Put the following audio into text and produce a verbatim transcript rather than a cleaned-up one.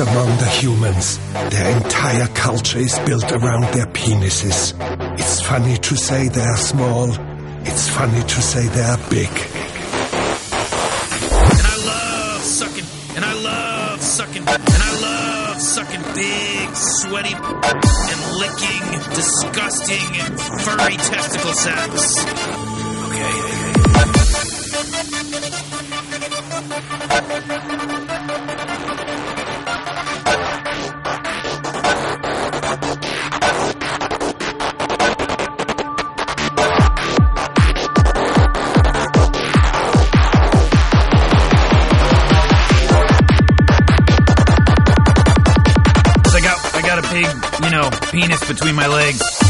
commons among the humans. Their entire culture is built around their penises. It's funny to say they're small. It's funny to say they're big. And I love sucking. And I love sucking. And I love sucking big, sweaty, and licking, disgusting, furry testicle saps. Big, you know, penis between my legs.